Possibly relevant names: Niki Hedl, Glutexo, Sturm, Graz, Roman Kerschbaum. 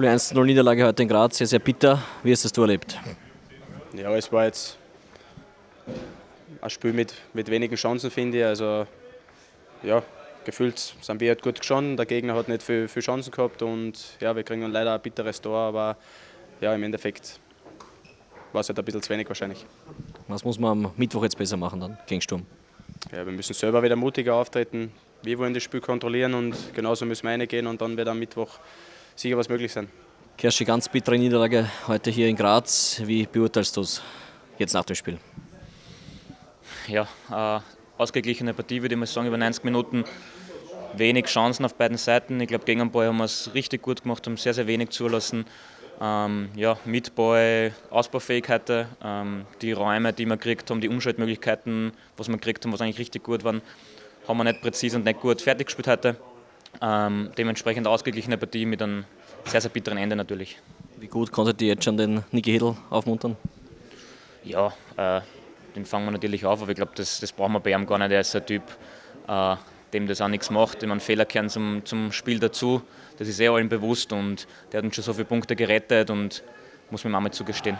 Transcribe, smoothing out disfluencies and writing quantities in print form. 1:0 Niederlage heute in Graz, sehr, sehr bitter. Wie hast das du erlebt? Ja, es war jetzt ein Spiel mit wenigen Chancen, finde ich. Also, ja, gefühlt sind wir halt gut gestanden, der Gegner hat nicht viel Chancen gehabt und ja, wir kriegen dann leider ein bitteres Tor, aber ja, im Endeffekt war es halt ein bisschen zu wenig wahrscheinlich. Was muss man am Mittwoch jetzt besser machen dann gegen Sturm? Ja, wir müssen selber wieder mutiger auftreten. Wir wollen das Spiel kontrollieren und genauso müssen wir reingehen und dann wird am Mittwoch sicher was möglich sein. Kerschi, ganz bittere Niederlage heute hier in Graz. Wie beurteilst du es jetzt nach dem Spiel? Ja, ausgeglichene Partie, würde ich mal sagen, über 90 Minuten. Wenig Chancen auf beiden Seiten. Ich glaube, gegen den Ball haben wir es richtig gut gemacht, haben sehr, sehr wenig zulassen. Ja, mit Ball, Ausbaufähigkeiten, die Räume, die wir gekriegt haben, die Umschaltmöglichkeiten, was wir gekriegt haben, was eigentlich richtig gut waren, haben wir nicht präzise und nicht gut fertig gespielt heute. Dementsprechend ausgeglichene Partie mit einem sehr, sehr bitteren Ende natürlich. Wie gut konntet ihr jetzt schon den Niki Hedl aufmuntern? Ja, den fangen wir natürlich auf, aber ich glaube, das brauchen wir bei ihm gar nicht. Er ist ein Typ, dem das auch nichts macht, dem einen Fehler gehören zum Spiel dazu. Das ist allen bewusst und der hat uns schon so viele Punkte gerettet und muss mir mal zugestehen.